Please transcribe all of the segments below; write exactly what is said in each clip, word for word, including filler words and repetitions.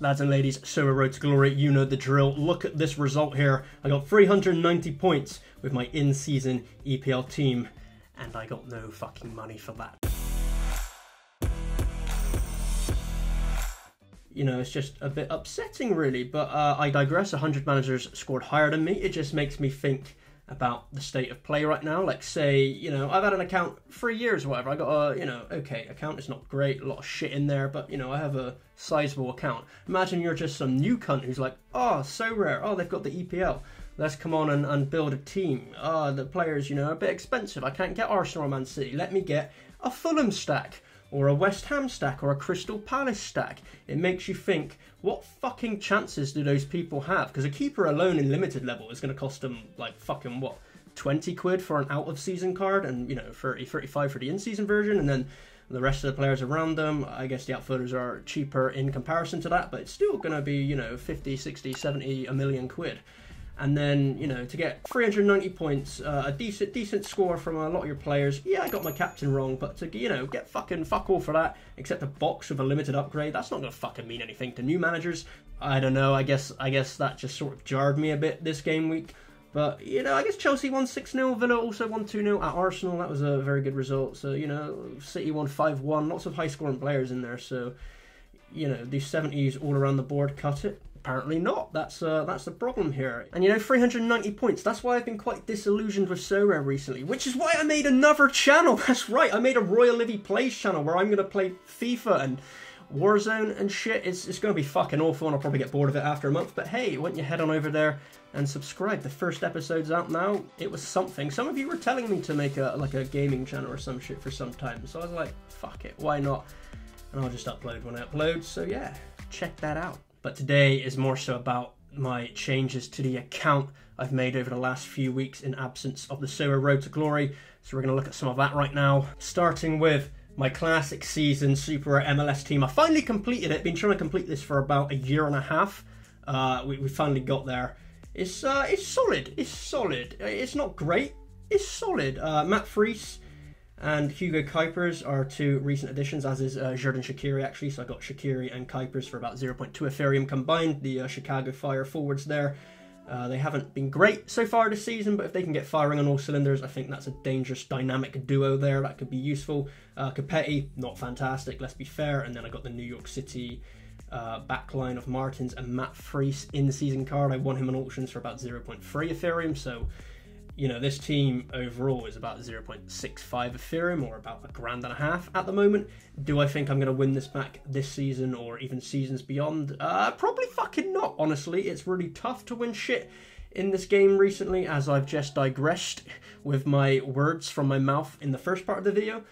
Lads and ladies, Sura Road to Glory, you know the drill. Look at this result here. I got three hundred ninety points with my in-season E P L team, and I got no fucking money for that. You know, it's just a bit upsetting really, but uh, I digress. one hundred managers scored higher than me. It just makes me think about the state of play right now. Like, say, you know, I've had an account three years or whatever. I got a, you know, okay, account is not great, a lot of shit in there, but, you know, I have a sizable account. Imagine you're just some new cunt who's like, oh, so rare, oh, they've got the E P L. Let's come on and, and build a team. Oh, the players, you know, are a bit expensive. I can't get Arsenal or Man City. Let me get a Fulham stack, or a West Ham stack, or a Crystal Palace stack. It makes you think, what fucking chances do those people have? Because a keeper alone in limited level is going to cost them, like, fucking, what, twenty quid for an out-of-season card, and, you know, thirty, thirty-five for the in-season version, and then the rest of the players around them, I guess the outfielders are cheaper in comparison to that, but it's still going to be, you know, fifty, sixty, seventy, a million quid. And then, you know, to get three hundred ninety points, uh, a decent decent score from a lot of your players. Yeah, I got my captain wrong, but to, you know, get fucking fuck all for that, except a box with a limited upgrade, that's not going to fucking mean anything to new managers. I don't know, I guess I guess that just sort of jarred me a bit this game week. But, you know, I guess Chelsea won six nil, Villa also won two nil at Arsenal. That was a very good result. So, you know, City won five one, lots of high-scoring players in there. So, you know, these seventies all around the board cut it. Apparently not. That's uh, that's the problem here. And, you know, three hundred ninety points. That's why I've been quite disillusioned with Sorare recently, which is why I made another channel. That's right. I made a Royalivi Plays channel where I'm going to play FIFA and Warzone and shit. It's, it's going to be fucking awful, and I'll probably get bored of it after a month. But hey, why don't you head on over there and subscribe? The first episode's out now. It was something. Some of you were telling me to make a like a gaming channel or some shit for some time. So I was like, fuck it. Why not? And I'll just upload when I upload. So yeah, check that out. But today is more so about my changes to the account I've made over the last few weeks in absence of the Sorare Road to Glory. So we're going to look at some of that right now. Starting with my classic season Super Rare M L S team. I finally completed it. Been trying to complete this for about a year and a half. Uh, we, we finally got there. It's uh, it's solid. It's solid. It's not great. It's solid. Uh, Matt Freese and Hugo Kuypers are two recent additions, as is uh, Xherdan Shaqiri, actually. So I got Shaqiri and Kuypers for about zero point two Ethereum combined, the uh, Chicago Fire forwards there. Uh, they haven't been great so far this season, but if they can get firing on all cylinders, I think that's a dangerous dynamic duo there. That could be useful. Uh, Capetti, not fantastic, let's be fair. And then I got the New York City uh, backline of Martins and Matt Freese in the season card. I won him on auctions for about zero point three Ethereum, so... You know, this team overall is about zero point six five Ethereum, or about a grand and a half at the moment. Do I think I'm going to win this back this season or even seasons beyond? Uh, probably fucking not, honestly. It's really tough to win shit in this game recently, as I've just digressed with my words from my mouth in the first part of the video.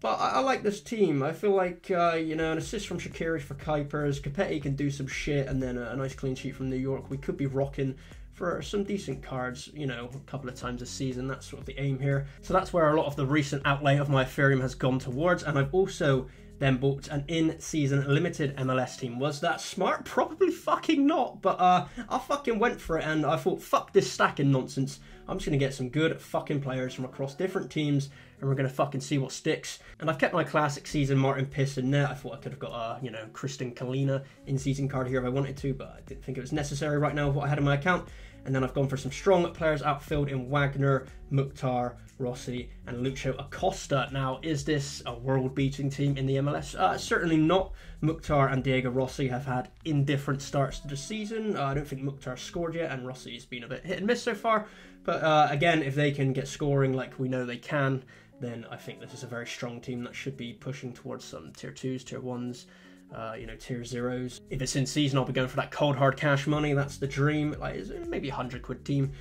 But I, I like this team. I feel like, uh, you know, an assist from Shaqiri for Kuypers. Capetti can do some shit, and then a, a nice clean sheet from New York. We could be rocking for some decent cards, you know, a couple of times a season. That's sort of the aim here. So that's where a lot of the recent outlay of my Ethereum has gone towards. And I've also then bought an in-season limited M L S team. Was that smart? Probably fucking not. But uh, I fucking went for it, and I thought, fuck this stacking nonsense. I'm just going to get some good fucking players from across different teams, and we're going to fucking see what sticks. And I've kept my classic season Martin Piss in there. I thought I could have got a, you know, Kristin Kalina in-season card here if I wanted to, but I didn't think it was necessary right now with what I had in my account. And then I've gone for some strong players outfield in Wagner, Mukhtar, Rossi, and Lucho Acosta. Now, is this a world-beating team in the M L S? Uh, certainly not. Mukhtar and Diego Rossi have had indifferent starts to the season. Uh, I don't think Mukhtar scored yet, and Rossi's been a bit hit and miss so far. But uh, again, if they can get scoring like we know they can, then I think this is a very strong team that should be pushing towards some tier twos, tier ones, Uh, you know, tier zeros. If it's in season, I'll be going for that cold hard cash money. That's the dream. Like, is it maybe a hundred quid team?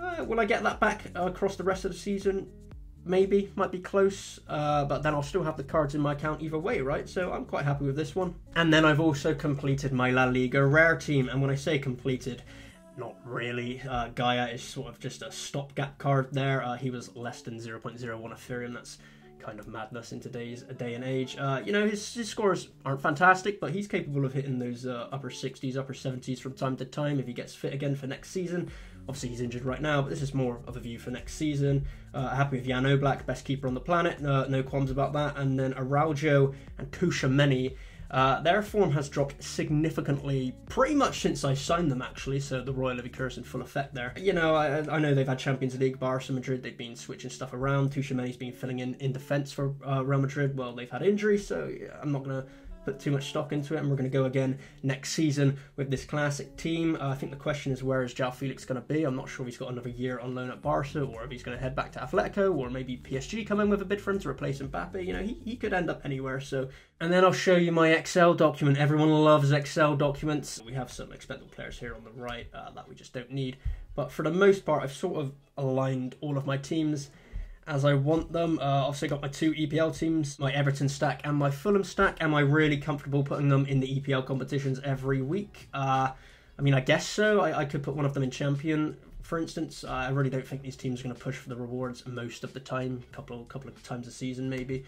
Uh, will I get that back uh, across the rest of the season? Maybe, might be close, uh, but then I'll still have the cards in my account either way, right? So I'm quite happy with this one. And then I've also completed my La Liga rare team. And when I say completed, not really. Uh, Gaia is sort of just a stopgap card there. Uh, he was less than zero point zero one Ethereum. That's kind of madness in today's day and age. Uh, you know, his, his scores aren't fantastic, but he's capable of hitting those uh, upper sixties, upper seventies from time to time if he gets fit again for next season. Obviously, he's injured right now, but this is more of a view for next season. Uh, happy with Jan Oblak, best keeper on the planet. Uh, no qualms about that. And then Araujo and Kushameni Uh, their form has dropped significantly pretty much since I signed them, actually, so the Royalivi curse in full effect there. You know, I, I know they've had Champions League, Barca, Madrid, they've been switching stuff around. Tuchemani's been filling in in defence for uh, Real Madrid. Well, they've had injuries, so yeah, I'm not going to put too much stock into it, and we're going to go again next season with this classic team. Uh, I think the question is, where is João Felix going to be? I'm not sure if he's got another year on loan at Barca, or if he's going to head back to Athletico, or maybe P S G come in with a bid for him to replace Mbappe. You know, he, he could end up anywhere. So, and then I'll show you my Excel document. Everyone loves Excel documents. We have some expendable players here on the right uh, that we just don't need. But for the most part, I've sort of aligned all of my teams as I want them. Uh, I've also got my two E P L teams, my Everton stack and my Fulham stack. Am I really comfortable putting them in the E P L competitions every week? Uh, I mean, I guess so. I, I could put one of them in Champion, for instance. I really don't think these teams are going to push for the rewards most of the time, a couple, couple of times a season maybe.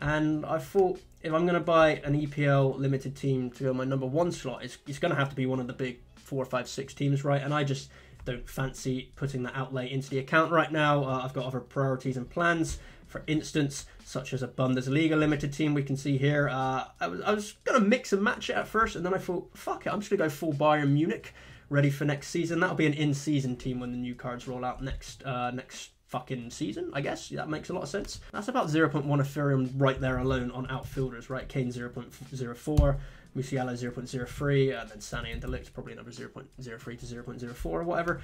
And I thought, if I'm going to buy an E P L limited team to go my number one slot, it's, it's going to have to be one of the big four, five, six teams, right? And I just don't fancy putting that outlay into the account right now. Uh, I've got other priorities and plans, for instance, such as a Bundesliga limited team we can see here. Uh, I was, I was going to mix and match it at first, and then I thought, fuck it, I'm just going to go full Bayern Munich, ready for next season. That'll be an in-season team when the new cards roll out next uh, next fucking season, I guess. That makes a lot of sense. That's about zero point one Ethereum right there alone on outfielders, right? Kane zero point zero four. Musiala zero point zero three, and then Sané and Deluxe probably another zero point zero three to zero point zero four or whatever.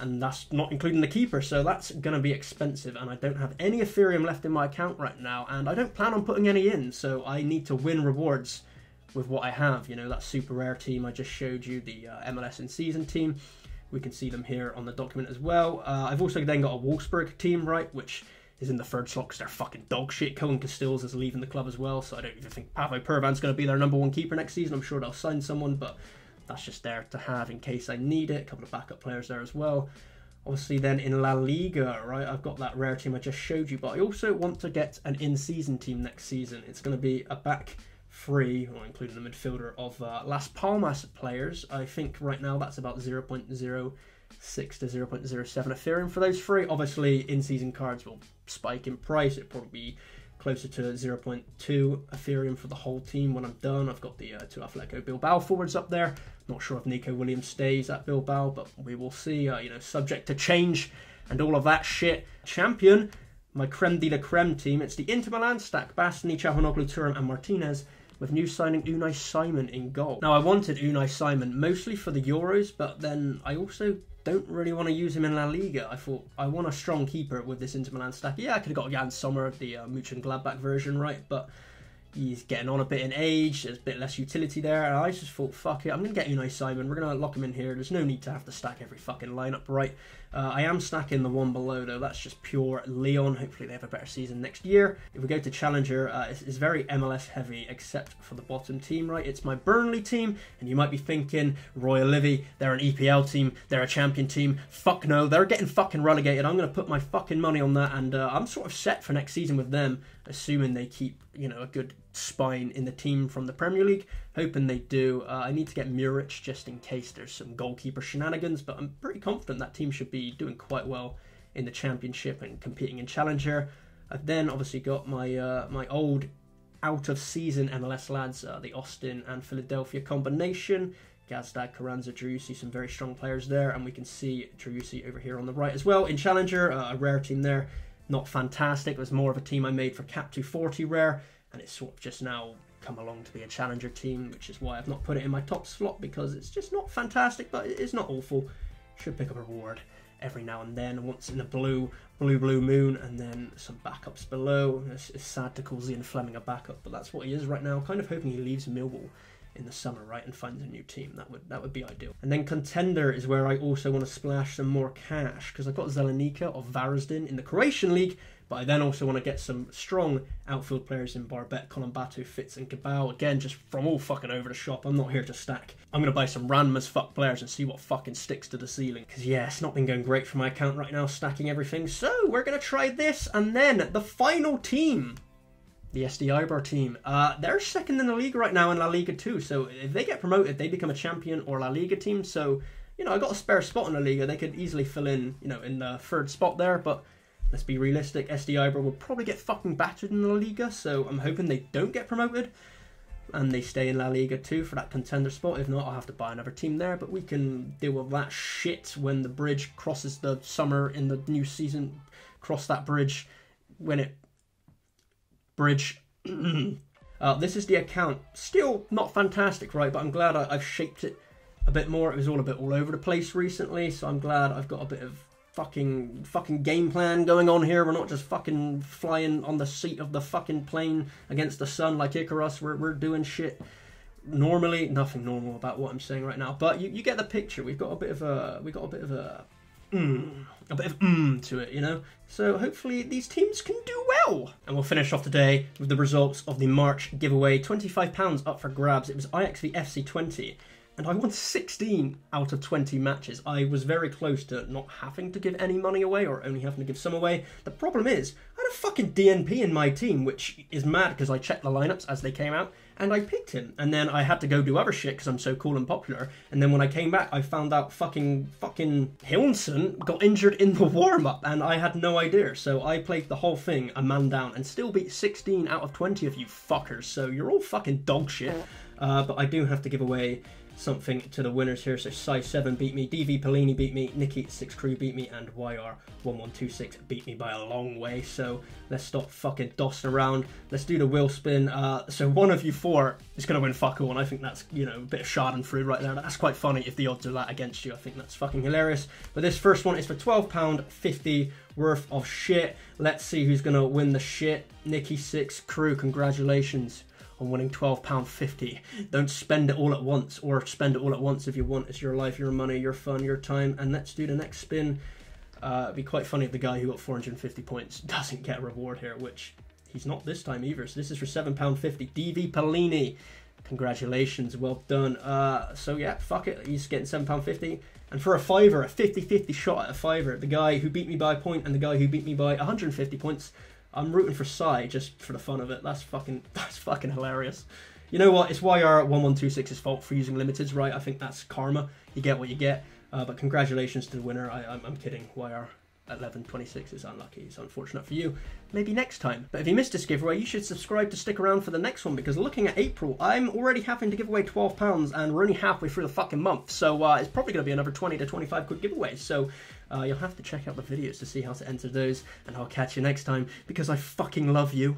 And that's not including the keeper, so that's going to be expensive. And I don't have any Ethereum left in my account right now, and I don't plan on putting any in, so I need to win rewards with what I have. You know, that super rare team I just showed you, the uh, M L S in-season team. We can see them here on the document as well. Uh, I've also then got a Wolfsburg team, right, which is in the third slot because they're fucking dog shit. Cohen Castiles is leaving the club as well, so I don't even think Pavo Pervan's going to be their number one keeper next season. I'm sure they'll sign someone, but that's just there to have in case I need it. A couple of backup players there as well. Obviously then in La Liga, right, I've got that rare team I just showed you, but I also want to get an in-season team next season. It's going to be a back three, or including the midfielder, of uh, Las Palmas players. I think right now that's about zero point zero six to zero point zero seven Ethereum for those three. Obviously, in-season cards will spike in price. It'll probably be closer to zero point two Ethereum for the whole team when I'm done. I've got the uh, two Athletico Bilbao forwards up there. Not sure if Nico Williams stays at Bilbao, but we will see. Uh, you know, subject to change and all of that shit. Champion, my creme de la creme team. It's the Inter Milan stack, Bastoni, Çalhanoğlu, Thuram and Martinez, with new signing Unai Simon in goal. Now, I wanted Unai Simon mostly for the Euros, but then I also don't really want to use him in La Liga. I thought, I want a strong keeper with this Inter Milan stack. Yeah, I could have got Jan Sommer, the uh, Mönchengladbach version, right? But he's getting on a bit in age. There's a bit less utility there. And I just thought, fuck it, I'm going to get Unai Simon. We're going to lock him in here. There's no need to have to stack every fucking lineup, right? Uh, I am stacking the one below, though. That's just pure Leon. Hopefully they have a better season next year. If we go to Challenger, uh, it's, it's very M L S heavy, except for the bottom team, right? It's my Burnley team. And you might be thinking, Royalivi, they're an E P L team. They're a champion team. Fuck no, they're getting fucking relegated. I'm going to put my fucking money on that. And uh, I'm sort of set for next season with them, assuming they keep, you know, a good spine in the team from the Premier League. Hoping they do. Uh, I need to get Muric just in case there's some goalkeeper shenanigans, but I'm pretty confident that team should be doing quite well in the Championship and competing in Challenger. I've then obviously got my uh, my old out-of-season M L S lads, uh, the Austin and Philadelphia combination. Gazdag, Carranza, Driussi, some very strong players there, and we can see Driussi over here on the right as well. In Challenger, uh, a rare team there. Not fantastic. It was more of a team I made for Cap two forty rare, and it's sort of just now come along to be a Challenger team, which is why I've not put it in my top slot, because it's just not fantastic, but it's not awful. Should pick up a reward every now and then, once in a blue, blue, blue moon, and then some backups below. It's, it's sad to call Zian Fleming a backup, but that's what he is right now. Kind of hoping he leaves Millwall in the summer, right, and finds a new team. That would that would be ideal. And then Contender is where I also want to splash some more cash, because I've got Zelenika of Varazdin in the Croatian league, but I then also want to get some strong outfield players in Barbet, Colombatu, Fitz and Cabal. Again, just from all fucking over the shop. I'm not here to stack. I'm going to buy some random as fuck players and see what fucking sticks to the ceiling. Because yeah, it's not been going great for my account right now, stacking everything. So we're going to try this. And then the final team, the S D Eibar team, uh, they're second in the league right now in La Liga too. So if they get promoted, they become a Champion or La Liga team. So, you know, I got a spare spot in La Liga. They could easily fill in, you know, in the third spot there. But let's be realistic, S D Eibar will probably get fucking battered in La Liga. So I'm hoping they don't get promoted. and they stay in La Liga too for that contender spot. If not, I'll have to buy another team there, but we can deal with that shit when the bridge crosses the summer in the new season. Cross that bridge when it... Bridge. uh, this is the account. Still not fantastic, right? But I'm glad I, I've shaped it a bit more. It was all a bit all over the place recently, so I'm glad I've got a bit of fucking fucking game plan going on here. We're not just fucking flying on the seat of the fucking plane against the sun like Icarus. We're, we're doing shit normally. Nothing normal about what I'm saying right now, but you, you get the picture. We've got a bit of a we got a bit of a mm, a bit of mm to it, you know. So hopefully these teams can do well. And we'll finish off today with the results of the March giveaway. twenty-five pounds up for grabs. It was Ajax v F C twenty. And I won sixteen out of twenty matches. I was very close to not having to give any money away, or only having to give some away. The problem is, I had a fucking D N P in my team, which is mad because I checked the lineups as they came out, and I picked him. And then I had to go do other shit because I'm so cool and popular. And then when I came back, I found out fucking, fucking Hilson got injured in the warm-up, and I had no idea. So I played the whole thing a man down and still beat sixteen out of twenty of you fuckers. So you're all fucking dog shit. Uh, but I do have to give away something to the winners here. So Psy seven beat me, D V Pellini beat me, Nikki six Crew beat me, and Y R one one two six beat me by a long way. So let's stop fucking dossing around. Let's do the wheel spin. Uh, so one of you four is going to win fuck all, and I think that's, you know, a bit of Schadenfreude right there. That's quite funny if the odds are that against you. I think that's fucking hilarious. But this first one is for twelve pounds fifty worth of shit. Let's see who's going to win the shit. Nikki six Crew, congratulations on winning twelve pounds fifty. Don't spend it all at once, or spend it all at once if you want. It's your life, your money, your fun, your time. And let's do the next spin. Uh, it'd be quite funny if the guy who got four hundred fifty points doesn't get a reward here, which he's not this time either. So this is for seven pounds fifty. D V Pellini, congratulations, well done. Uh, so yeah, fuck it, he's getting seven pounds fifty. And for a fiver, a fifty fifty shot at a fiver, the guy who beat me by a point and the guy who beat me by one hundred fifty points, I'm rooting for Psy just for the fun of it. That's fucking, that's fucking hilarious. You know what? It's Y R one one two six's fault for using limiteds, right? I think that's karma. You get what you get. Uh, but congratulations to the winner. I, I'm, I'm kidding. Y R eleven twenty-six is unlucky. It's unfortunate for you. Maybe next time. But if you missed this giveaway, you should subscribe to stick around for the next one, because looking at April, I'm already having to give away twelve pounds and we're only halfway through the fucking month. So uh, it's probably going to be another twenty to twenty-five quid giveaways. So uh, you'll have to check out the videos to see how to enter those, and I'll catch you next time because I fucking love you.